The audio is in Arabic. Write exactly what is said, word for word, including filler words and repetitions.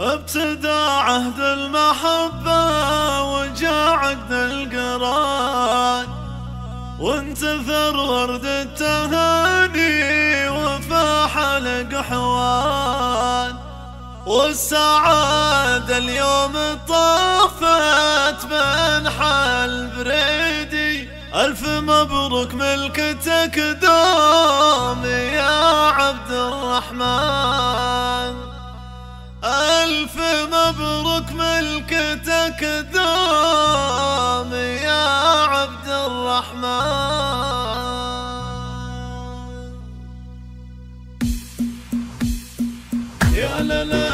ابتدى عهد المحبة وجاء عقد القران، وانتثر ورد التهاني وفاح حلق حوان، والسعادة اليوم طافت بأنحى البريدي. ألف مبروك ملكتك دوم يا عبد الرحمن، ألف مبروك ملكتك دوم يا عبد الرحمن. يا لا لا